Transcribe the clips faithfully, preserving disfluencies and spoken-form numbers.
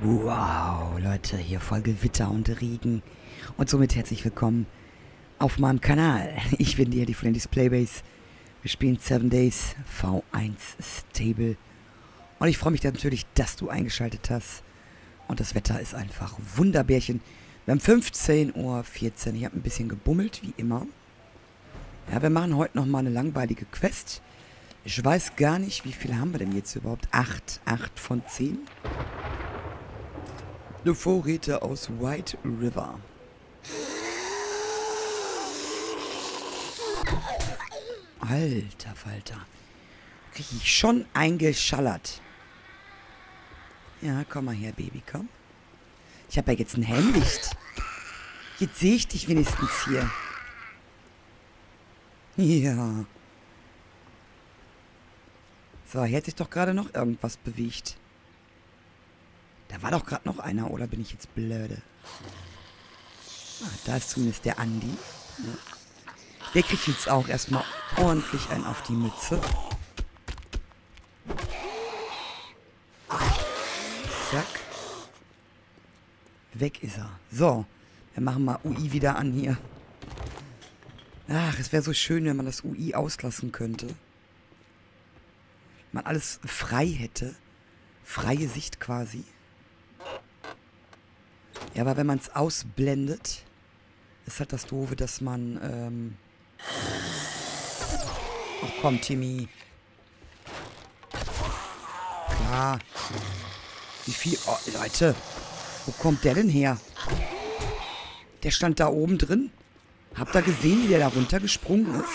Wow, Leute, hier voll Gewitter und Regen. Und somit herzlich willkommen auf meinem Kanal. Ich bin hier die Hellys Playbase. Wir spielen Seven Days V eins Stable. Und ich freue mich natürlich, dass du eingeschaltet hast. Und das Wetter ist einfach Wunderbärchen. Wir haben fünfzehn Uhr vierzehn. Ich habe ein bisschen gebummelt, wie immer. Ja, wir machen heute nochmal eine langweilige Quest. Ich weiß gar nicht, wie viele haben wir denn jetzt überhaupt? Acht. Acht von zehn. Eine Vorräte aus White River. Alter Falter. Kriege ich schon eingeschallert. Ja, komm mal her, Baby, komm. Ich habe ja jetzt ein Helmlicht. Jetzt sehe ich dich wenigstens hier. Ja. So, hier hat sich doch gerade noch irgendwas bewegt. Da war doch gerade noch einer, oder bin ich jetzt blöde? Ah, da ist zumindest der Andi. Ja. Der kriegt jetzt auch erstmal ordentlich einen auf die Mütze. Zack. Weg ist er. So, wir machen mal U I wieder an hier. Ach, es wäre so schön, wenn man das U I auslassen könnte. Wenn man alles frei hätte. Freie Sicht quasi. Ja, aber wenn man es ausblendet, ist halt das Doofe, dass man, ähm... Ach komm, Timmy. Klar. Wie viel... Oh, Leute. Wo kommt der denn her? Der stand da oben drin. Habt ihr gesehen, wie der da runtergesprungen ist?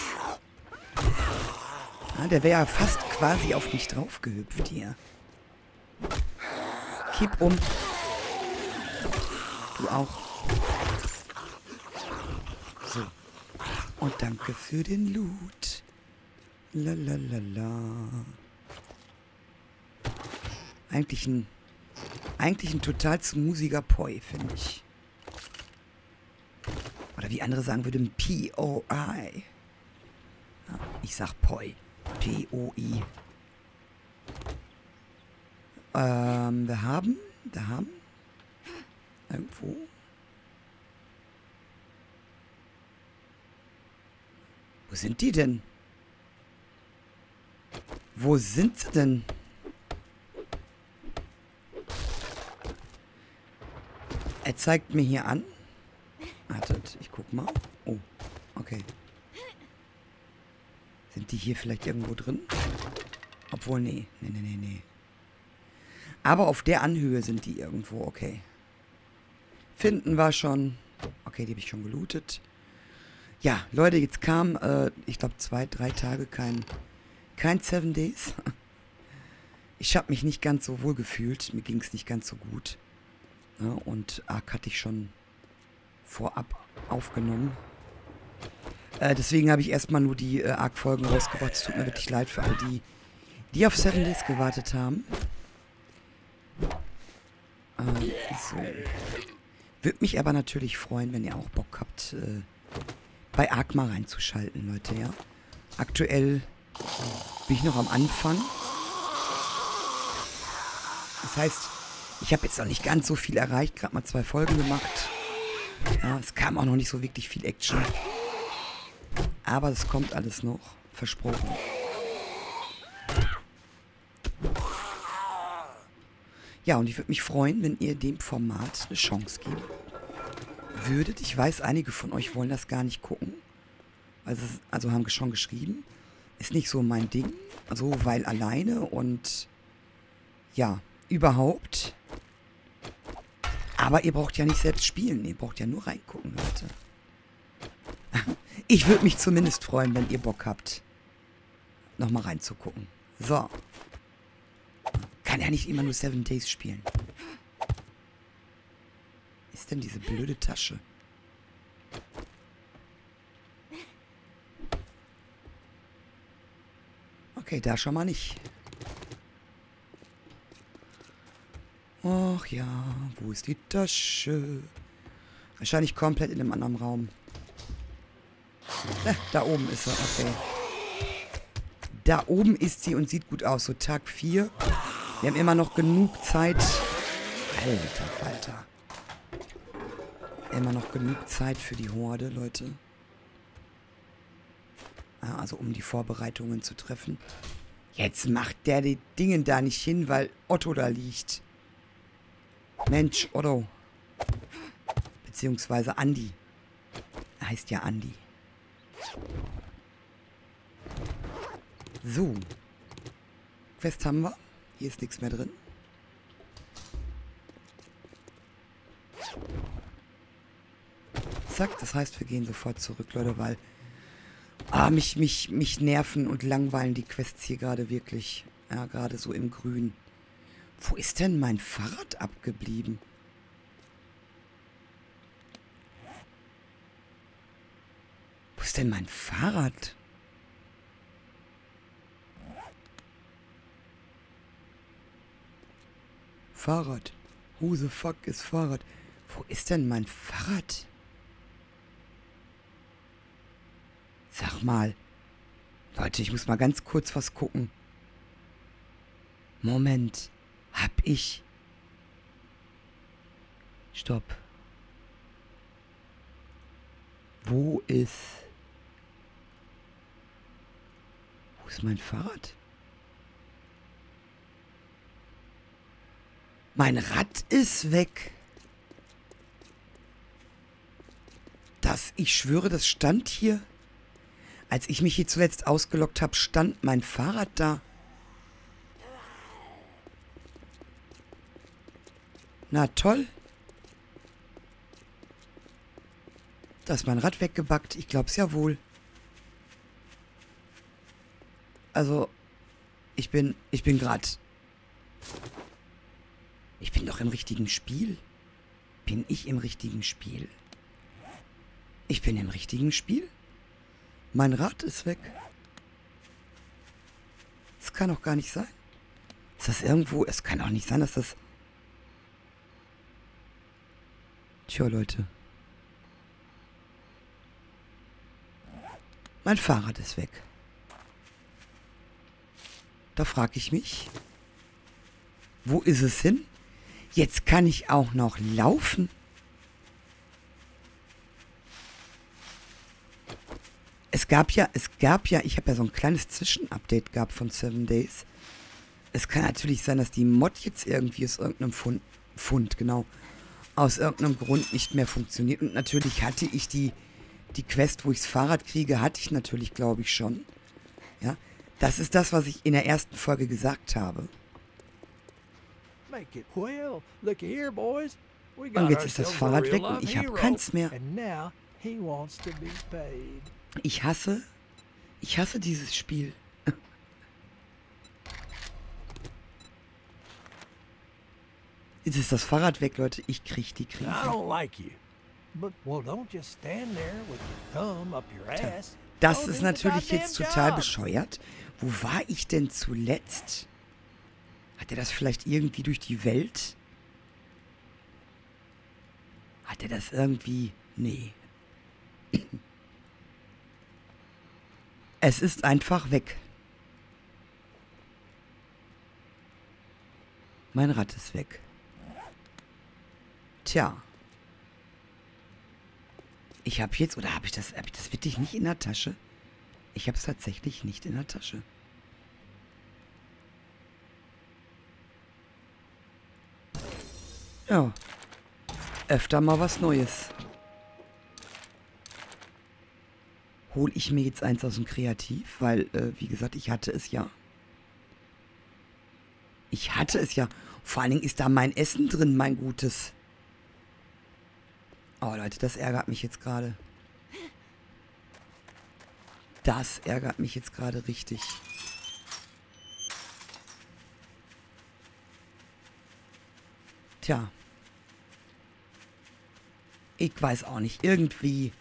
Ja, der wäre ja fast quasi auf mich draufgehüpft hier. Kipp um. Du auch. So. Und danke für den Loot. Lalalala. Eigentlich ein... Eigentlich ein total smoothiger Poi, finde ich. Oder wie andere sagen würden, P O I. Ich sag Poi. P O I. Ähm, wir haben... Da haben... Irgendwo. Wo sind die denn? Wo sind sie denn? Er zeigt mir hier an. Wartet, ich guck mal. Oh, okay. Sind die hier vielleicht irgendwo drin? Obwohl, nee. Nee, nee, nee, nee. Aber auf der Anhöhe sind die irgendwo, okay. Finden war schon. Okay, die habe ich schon gelootet. Ja, Leute, jetzt kam, äh, ich glaube, zwei, drei Tage kein, kein Seven Days. Ich habe mich nicht ganz so wohl gefühlt. Mir ging es nicht ganz so gut. Ja, und Ark hatte ich schon vorab aufgenommen. Äh, deswegen habe ich erstmal nur die äh, Ark-Folgen rausgebracht. Es tut mir wirklich leid für all die, die auf Seven Days gewartet haben. Ähm, so. Würde mich aber natürlich freuen, wenn ihr auch Bock habt, äh, bei Ark mal reinzuschalten, Leute, ja. Aktuell bin ich noch am Anfang. Das heißt, ich habe jetzt noch nicht ganz so viel erreicht, gerade mal zwei Folgen gemacht. Ja, es kam auch noch nicht so wirklich viel Action. Aber es kommt alles noch, versprochen. Ja, und ich würde mich freuen, wenn ihr dem Format eine Chance geben würdet. Ich weiß, einige von euch wollen das gar nicht gucken. Also, also haben schon geschrieben. Ist nicht so mein Ding. Also, weil alleine und ja, überhaupt. Aber ihr braucht ja nicht selbst spielen. Ihr braucht ja nur reingucken, Leute. Ich würde mich zumindest freuen, wenn ihr Bock habt, nochmal reinzugucken. So. Kann ja nicht immer nur Seven Days spielen. Ist denn diese blöde Tasche? Okay, da schon mal nicht. Och ja, wo ist die Tasche? Wahrscheinlich komplett in einem anderen Raum. Ah, da oben ist sie, okay. Da oben ist sie und sieht gut aus. So Tag vier. Wir haben immer noch genug Zeit. Alter Falter. Immer noch genug Zeit für die Horde, Leute. Also um die Vorbereitungen zu treffen. Jetzt macht der die Dinge da nicht hin, weil Otto da liegt. Mensch, Otto. Beziehungsweise Andi. Er heißt ja Andi. So. Quest haben wir. Hier ist nichts mehr drin. Zack, das heißt, wir gehen sofort zurück, Leute, weil... Ah, mich, mich, mich nerven und langweilen die Quests hier gerade wirklich. Ja, gerade so im Grün. Wo ist denn mein Fahrrad abgeblieben? Wo ist denn mein Fahrrad? Fahrrad. Who the fuck ist Fahrrad? Wo ist denn mein Fahrrad? Sag mal. Leute, ich muss mal ganz kurz was gucken. Moment. Hab ich... Stopp. Wo ist... Wo ist mein Fahrrad? Mein Rad ist weg. Das, ich schwöre, das stand hier. Als ich mich hier zuletzt ausgelockt habe, stand mein Fahrrad da. Na toll. Da ist mein Rad weggebackt. Ich glaub's ja wohl. Also, ich bin, ich bin gerade... Ich bin doch im richtigen Spiel. Bin ich im richtigen Spiel? Ich bin im richtigen Spiel? Mein Rad ist weg. Das kann doch gar nicht sein. Ist das irgendwo... Es kann auch nicht sein, dass das... Tja, Leute. Mein Fahrrad ist weg. Da frage ich mich... Wo ist es hin? Jetzt kann ich auch noch laufen. Es gab ja, es gab ja, ich habe ja so ein kleines Zwischenupdate gehabt von Seven Days. Es kann natürlich sein, dass die Mod jetzt irgendwie aus irgendeinem Fund, Fund, genau, aus irgendeinem Grund nicht mehr funktioniert. Und natürlich hatte ich die, die Quest, wo ich das Fahrrad kriege, hatte ich natürlich, glaube ich, schon. Ja, das ist das, was ich in der ersten Folge gesagt habe. Und jetzt ist das Fahrrad weg und ich habe keins mehr. Ich hasse, ich hasse dieses Spiel. Jetzt ist das Fahrrad weg, Leute. Ich krieg die Krise. Das ist natürlich jetzt total bescheuert. Wo war ich denn zuletzt? Hat er das vielleicht irgendwie durch die Welt? Hat er das irgendwie... Nee. Es ist einfach weg. Mein Rad ist weg. Tja. Ich habe jetzt... Oder habe ich das... Habe ich das wirklich nicht in der Tasche? Ich habe es tatsächlich nicht in der Tasche. Ja, öfter mal was Neues. Hol ich mir jetzt eins aus dem Kreativ, weil, äh, wie gesagt, ich hatte es ja. Ich hatte es ja. Vor allen Dingen ist da mein Essen drin, mein Gutes. Oh, Leute, das ärgert mich jetzt gerade. Das ärgert mich jetzt gerade richtig. Tja. Ich weiß auch nicht. Irgendwie,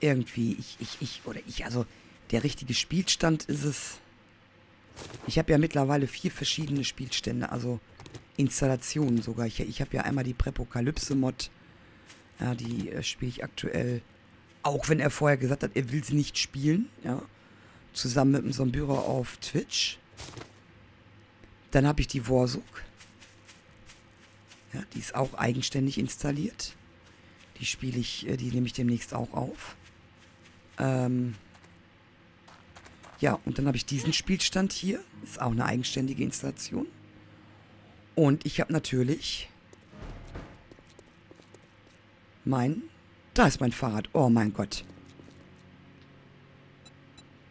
irgendwie, ich, ich, ich, oder ich, also der richtige Spielstand ist es. Ich habe ja mittlerweile vier verschiedene Spielstände, also Installationen sogar. Ich, ich habe ja einmal die Präpokalypse-Mod, ja, die äh, spiele ich aktuell, auch wenn er vorher gesagt hat, er will sie nicht spielen, ja, zusammen mit dem Sombürer auf Twitch. Dann habe ich die War zuk. Ja, die ist auch eigenständig installiert. Die spiele ich, die nehme ich demnächst auch auf. Ähm ja, und dann habe ich diesen Spielstand hier. Ist auch eine eigenständige Installation. Und ich habe natürlich mein... Da ist mein Fahrrad. Oh mein Gott.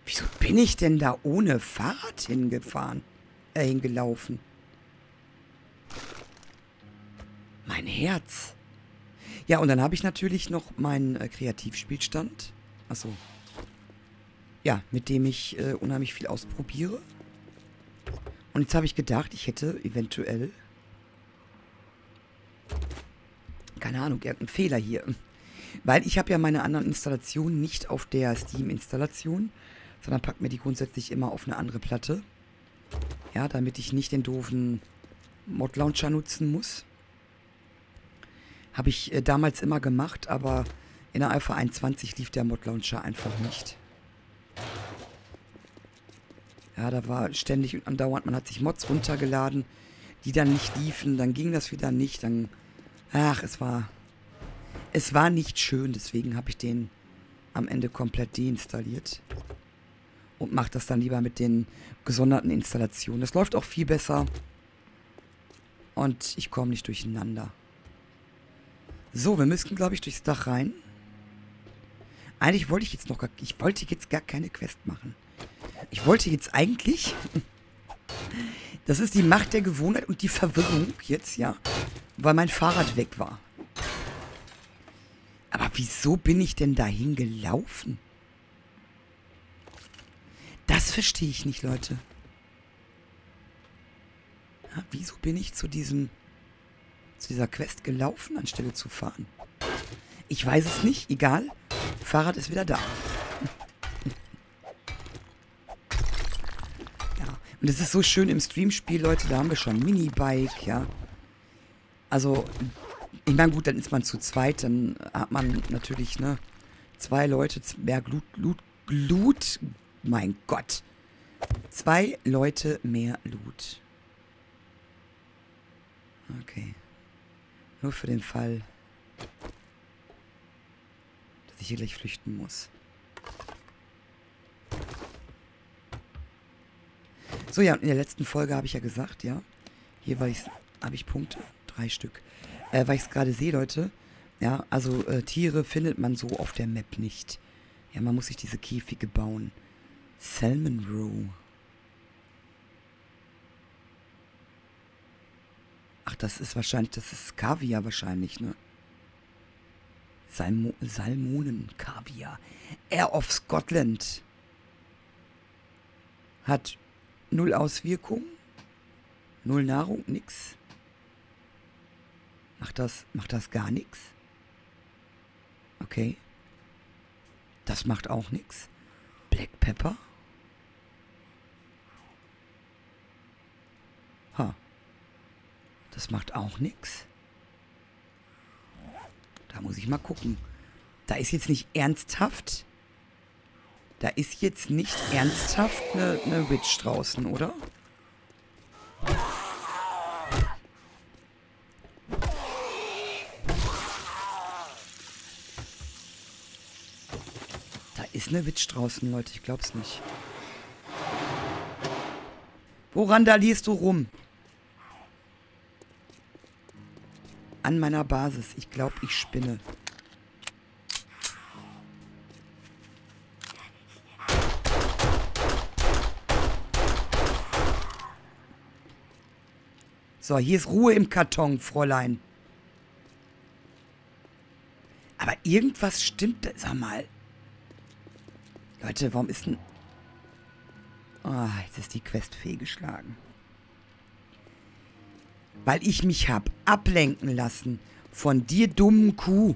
Wieso bin ich denn da ohne Fahrrad hingefahren? Äh, hingelaufen. Mein Herz. Ja, und dann habe ich natürlich noch meinen äh, Kreativspielstand. Achso. Ja, mit dem ich äh, unheimlich viel ausprobiere. Und jetzt habe ich gedacht, ich hätte eventuell... Keine Ahnung, irgendeinen Fehler hier. Weil ich habe ja meine anderen Installationen nicht auf der Steam-Installation, sondern packt mir die grundsätzlich immer auf eine andere Platte. Ja, damit ich nicht den doofen Mod-Launcher nutzen muss. Habe ich äh, damals immer gemacht, aber in der Alpha einundzwanzig lief der Mod-Launcher einfach nicht. Ja, da war ständig und andauernd, man hat sich Mods runtergeladen, die dann nicht liefen, dann ging das wieder nicht, dann... Ach, es war... Es war nicht schön, deswegen habe ich den am Ende komplett deinstalliert. Und mache das dann lieber mit den gesonderten Installationen. Das läuft auch viel besser. Und ich komme nicht durcheinander. So, wir müssen, glaube ich, durchs Dach rein. Eigentlich wollte ich jetzt noch gar... Ich wollte jetzt gar keine Quest machen. Ich wollte jetzt eigentlich... Das ist die Macht der Gewohnheit und die Verwirrung jetzt, ja. Weil mein Fahrrad weg war. Aber wieso bin ich denn dahin gelaufen? Das verstehe ich nicht, Leute. Ja, wieso bin ich zu diesem, zu dieser Quest gelaufen, anstelle zu fahren? Ich weiß es nicht, egal. Fahrrad ist wieder da. Ja, und es ist so schön im Streamspiel, Leute, da haben wir schon Minibike, ja. Also... Ich meine, gut, dann ist man zu zweit, dann hat man natürlich, ne, zwei Leute, mehr Glut, Glut, Glut, mein Gott. Zwei Leute mehr Loot. Okay. Nur für den Fall, dass ich hier gleich flüchten muss. So, ja, und in der letzten Folge habe ich ja gesagt, ja, hier war ich, habe ich Punkte, drei Stück. Äh, weil ich es gerade sehe, Leute. Ja, also äh, Tiere findet man so auf der Map nicht. Ja, man muss sich diese Käfige bauen. Salmon Row. Ach, das ist wahrscheinlich, das ist Kaviar wahrscheinlich, ne? Salmo Salmonen, Kaviar. Air of Scotland. Hat null Auswirkung. Null Nahrung, nix. Macht das, macht das gar nichts? Okay. Das macht auch nichts. Black Pepper? Ha. Das macht auch nichts. Da muss ich mal gucken. Da ist jetzt nicht ernsthaft... Da ist jetzt nicht ernsthaft eine, eine Witch draußen, oder? Ist eine Witch draußen, Leute. Ich glaub's nicht. Wo randalierst du rum? An meiner Basis. Ich glaub, ich spinne. So, hier ist Ruhe im Karton, Fräulein. Aber irgendwas stimmt... Sag mal... Leute, warum ist denn... Ah, oh, jetzt ist die Quest fehlgeschlagen. Weil ich mich hab ablenken lassen. Von dir, dummen Kuh.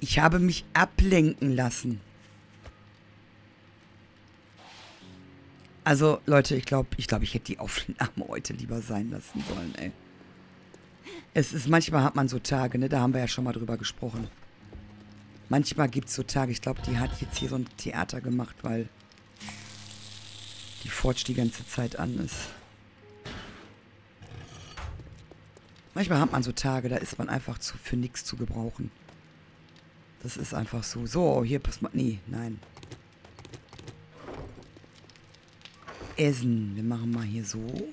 Ich habe mich ablenken lassen. Also, Leute, ich glaube, ich, glaub, ich hätte die Aufnahme heute lieber sein lassen sollen, ey. Es ist, manchmal hat man so Tage, ne? Da haben wir ja schon mal drüber gesprochen. Manchmal gibt es so Tage, ich glaube, die hat jetzt hier so ein Theater gemacht, weil die Forge die ganze Zeit an ist. Manchmal hat man so Tage, da ist man einfach zu, für nichts zu gebrauchen. Das ist einfach so. So, hier passt mal. Nee, nein. Essen. Wir machen mal hier so.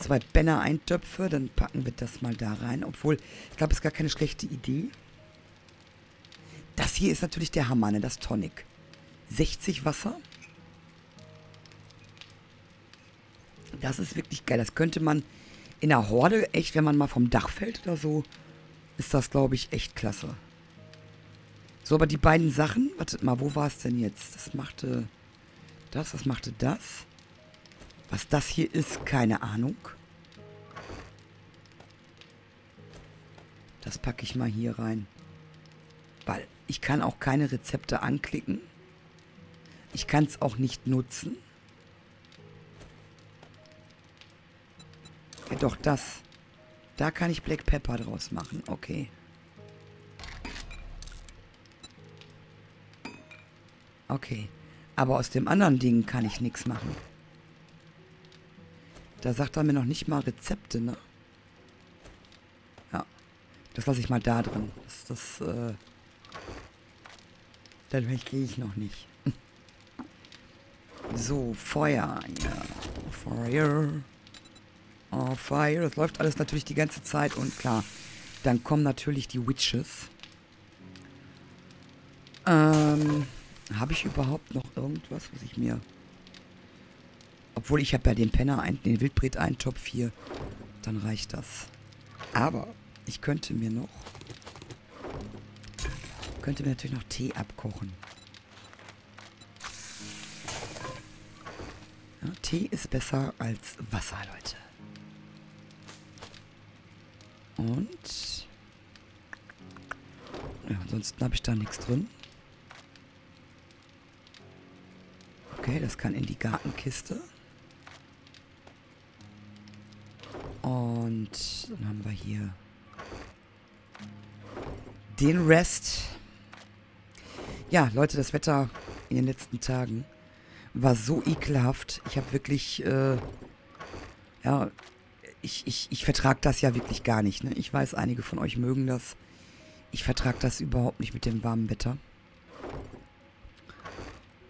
Zwei Banner-Eintöpfe. Dann packen wir das mal da rein. Obwohl, ich glaube, es ist gar keine schlechte Idee. Das hier ist natürlich der Hammer, ne? Das Tonic. sechzig Wasser. Das ist wirklich geil. Das könnte man in der Horde, echt, wenn man mal vom Dach fällt oder so, ist das, glaube ich, echt klasse. So, aber die beiden Sachen, wartet mal, wo war es denn jetzt? Das machte das, das machte das. Was das hier ist, keine Ahnung. Das packe ich mal hier rein. Weil ich kann auch keine Rezepte anklicken. Ich kann es auch nicht nutzen. Ja, doch, das. Da kann ich Black Pepper draus machen. Okay. Okay. Aber aus dem anderen Ding kann ich nichts machen. Da sagt er mir noch nicht mal Rezepte, ne? Ja. Das lasse ich mal da drin. Das, das, äh... Dann gehe ich noch nicht. So, Feuer. Ja. Feuer. Oh, Fire. Das läuft alles natürlich die ganze Zeit. Und klar, dann kommen natürlich die Witches. Ähm, habe ich überhaupt noch irgendwas, was ich mir... Obwohl, ich habe ja den Penner, ein, den Wildbret-Eintopf hier. Dann reicht das. Aber ich könnte mir noch... Könnte mir natürlich noch Tee abkochen. Ja, Tee ist besser als Wasser, Leute. Und ja, ansonsten habe ich da nichts drin. Okay, das kann in die Gartenkiste. Und dann haben wir hier den Rest. Ja, Leute, das Wetter in den letzten Tagen war so ekelhaft. Ich habe wirklich, äh, ja... Ich, ich, ich vertrage das ja wirklich gar nicht, ne? Ich weiß, einige von euch mögen das. Ich vertrage das überhaupt nicht mit dem warmen Wetter.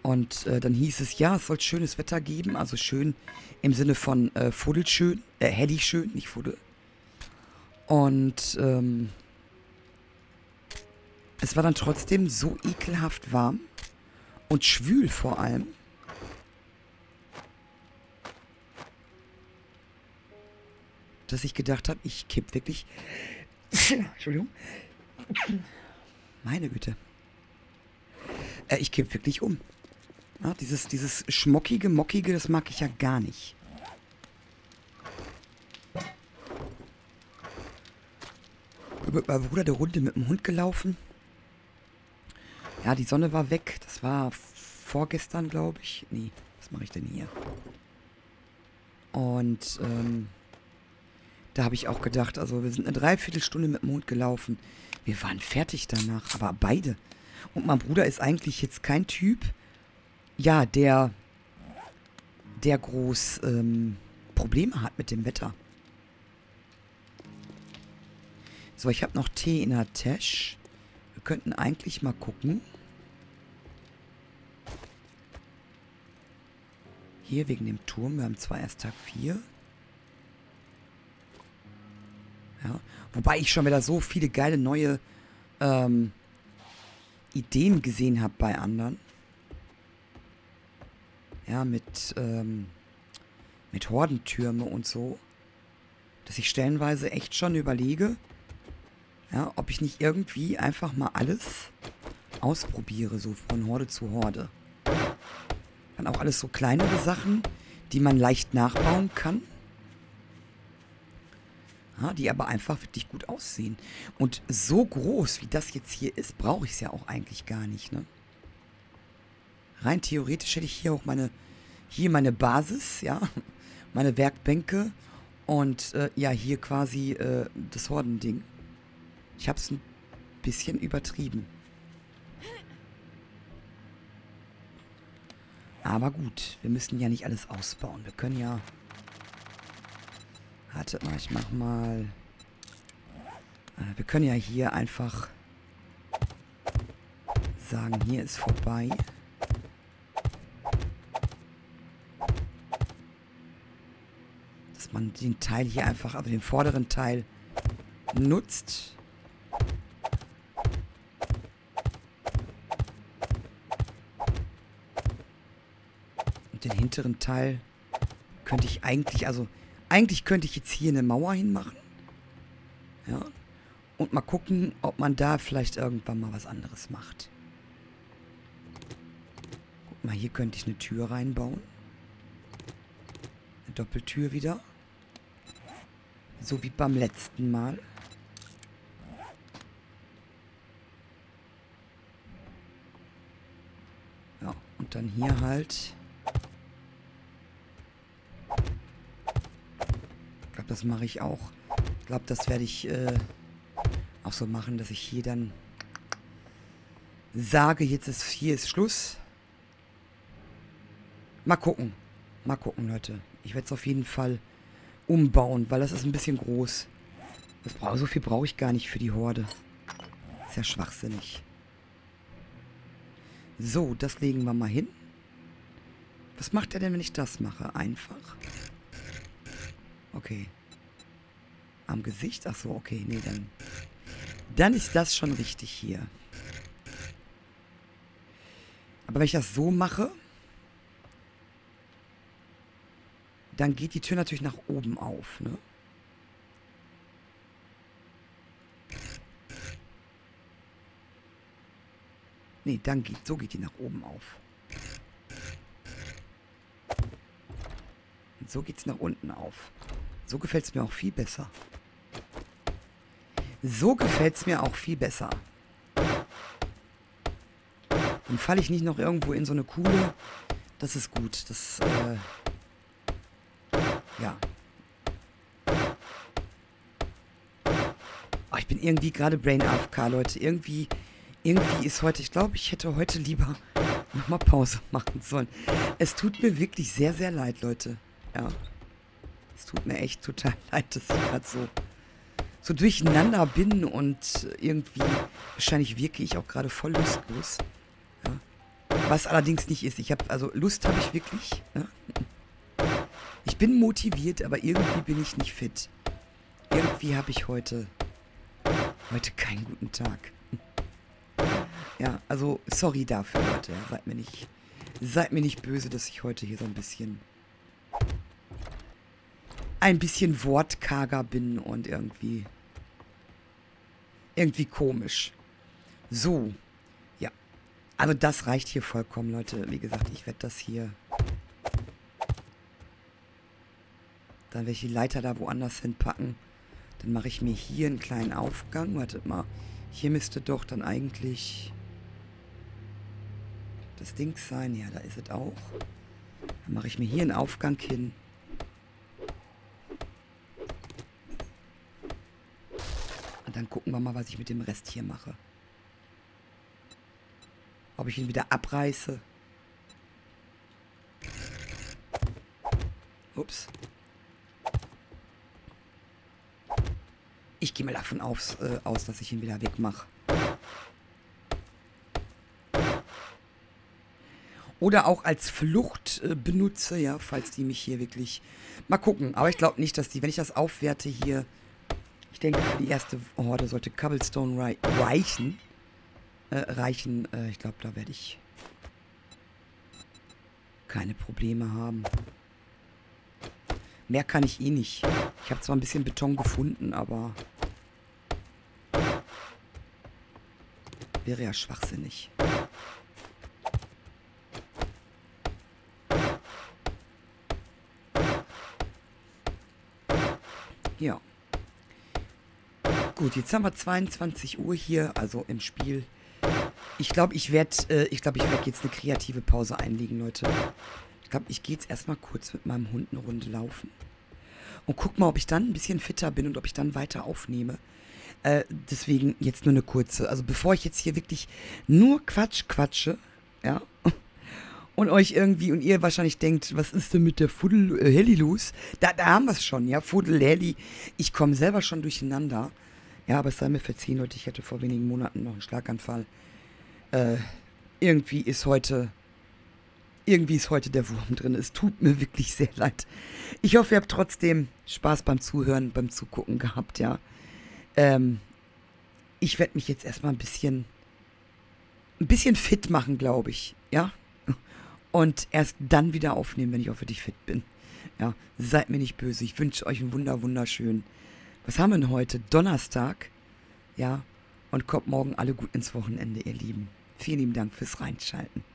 Und äh, dann hieß es, ja, es soll schönes Wetter geben. Also schön im Sinne von äh, Fuddel schön, äh, Helly schön, nicht Fuddel. Und ähm, es war dann trotzdem so ekelhaft warm und schwül vor allem. Dass ich gedacht habe, ich kipp wirklich. Entschuldigung. Meine Güte. Äh, ich kipp wirklich um. Ja, dieses, dieses schmockige, mockige, das mag ich ja gar nicht. Ich bin mit meinem Bruder der Runde mit dem Hund gelaufen. Ja, die Sonne war weg. Das war vorgestern, glaube ich. Nee, was mache ich denn hier? Und, ähm... da habe ich auch gedacht, also wir sind eine Dreiviertelstunde mit dem Mond gelaufen. Wir waren fertig danach, aber beide. Und mein Bruder ist eigentlich jetzt kein Typ, ja, der, der groß ähm, Probleme hat mit dem Wetter. So, ich habe noch Tee in der Tasche. Wir könnten eigentlich mal gucken. Hier wegen dem Turm, wir haben zwar erst Tag vier. Ja, wobei ich schon wieder so viele geile neue ähm, Ideen gesehen habe bei anderen. Ja, mit, ähm, mit Hordentürme und so. Dass ich stellenweise echt schon überlege, ja, ob ich nicht irgendwie einfach mal alles ausprobiere, so von Horde zu Horde. Dann auch alles so kleinere Sachen, die man leicht nachbauen kann. Die aber einfach wirklich gut aussehen. Und so groß, wie das jetzt hier ist, brauche ich es ja auch eigentlich gar nicht, ne? Rein theoretisch hätte ich hier auch meine, hier meine Basis, ja, meine Werkbänke und äh, ja, hier quasi äh, das Hordending. Ich habe es ein bisschen übertrieben. Aber gut, wir müssen ja nicht alles ausbauen. Wir können ja Wartet mal, ich mach mal... Äh, wir können ja hier einfach sagen, hier ist vorbei. Dass man den Teil hier einfach, aber den vorderen Teil nutzt. Und den hinteren Teil könnte ich eigentlich, also... Eigentlich könnte ich jetzt hier eine Mauer hinmachen. Ja. Und mal gucken, ob man da vielleicht irgendwann mal was anderes macht. Guck mal, hier könnte ich eine Tür reinbauen. Eine Doppeltür wieder. So wie beim letzten Mal. Ja, und dann hier halt... Das mache ich auch. Ich glaube, das werde ich äh, auch so machen, dass ich hier dann sage, jetzt ist hier ist Schluss. Mal gucken. Mal gucken, Leute. Ich werde es auf jeden Fall umbauen, weil das ist ein bisschen groß. Das brauche, so viel brauche ich gar nicht für die Horde. Ist ja schwachsinnig. So, das legen wir mal hin. Was macht er denn, wenn ich das mache? Einfach. Okay. Am Gesicht? Ach so, okay. Nee, dann... Dann ist das schon richtig hier. Aber wenn ich das so mache, dann geht die Tür natürlich nach oben auf, ne? Nee, dann geht... So geht die nach oben auf. Und so geht's nach unten auf. So gefällt es mir auch viel besser. So gefällt es mir auch viel besser. Dann falle ich nicht noch irgendwo in so eine Kuhle. Das ist gut. Das, äh, ja. Oh, ich bin irgendwie gerade Brain A F K, Leute. Irgendwie, irgendwie ist heute, ich glaube, ich hätte heute lieber nochmal Pause machen sollen. Es tut mir wirklich sehr, sehr leid, Leute. Ja. Es tut mir echt total leid, dass ich gerade so, so durcheinander bin und irgendwie, wahrscheinlich wirke ich auch gerade voll lustlos. Ja. Was allerdings nicht ist. Ich habe, also Lust habe ich wirklich. Ja. Ich bin motiviert, aber irgendwie bin ich nicht fit. Irgendwie habe ich heute, heute keinen guten Tag. Ja, also sorry dafür, Leute. Seid mir nicht, seid mir nicht böse, dass ich heute hier so ein bisschen... ein bisschen wortkarger bin und irgendwie... irgendwie komisch. So. Ja. Also das reicht hier vollkommen, Leute. Wie gesagt, ich werde das hier... Dann werde ich die Leiter da woanders hinpacken. Dann mache ich mir hier einen kleinen Aufgang. Wartet mal. Hier müsste doch dann eigentlich... das Ding sein. Ja, da ist es auch. Dann mache ich mir hier einen Aufgang hin. Dann gucken wir mal, was ich mit dem Rest hier mache. Ob ich ihn wieder abreiße. Ups. Ich gehe mal davon aus, äh, aus, dass ich ihn wieder wegmache. Oder auch als Flucht äh, benutze, ja, falls die mich hier wirklich... Mal gucken, aber ich glaube nicht, dass die, wenn ich das aufwerte hier... Ich denke, für die erste Horde sollte Cobblestone rei reichen. Äh, reichen. Äh, ich glaube, da werde ich keine Probleme haben. Mehr kann ich eh nicht. Ich habe zwar ein bisschen Beton gefunden, aber wäre ja schwachsinnig. Ja. Gut, jetzt haben wir zweiundzwanzig Uhr hier, also im Spiel. Ich glaube, ich werde äh, ich glaub, ich werd jetzt eine kreative Pause einlegen, Leute. Ich glaube, ich gehe jetzt erstmal kurz mit meinem Hund eine Runde laufen. Und guck mal, ob ich dann ein bisschen fitter bin und ob ich dann weiter aufnehme. Äh, deswegen jetzt nur eine kurze. Also bevor ich jetzt hier wirklich nur Quatsch quatsche, ja, und euch irgendwie, und ihr wahrscheinlich denkt, was ist denn mit der Fuddel äh, Helly los? Da, da haben wir es schon, ja, Fuddel Helly. Ich komme selber schon durcheinander. Ja, aber es sei mir verziehen, Leute, ich hatte vor wenigen Monaten noch einen Schlaganfall. Äh, irgendwie ist heute, irgendwie ist heute der Wurm drin. Es tut mir wirklich sehr leid. Ich hoffe, ihr habt trotzdem Spaß beim Zuhören, beim Zugucken gehabt, ja. Ähm, ich werde mich jetzt erstmal ein bisschen, ein bisschen fit machen, glaube ich, ja. Und erst dann wieder aufnehmen, wenn ich auch wirklich fit bin. Ja, seid mir nicht böse. Ich wünsche euch einen wunder, wunderschönen. Was haben wir denn heute? Donnerstag. Ja, und kommt morgen alle gut ins Wochenende, ihr Lieben. Vielen lieben Dank fürs Reinschalten.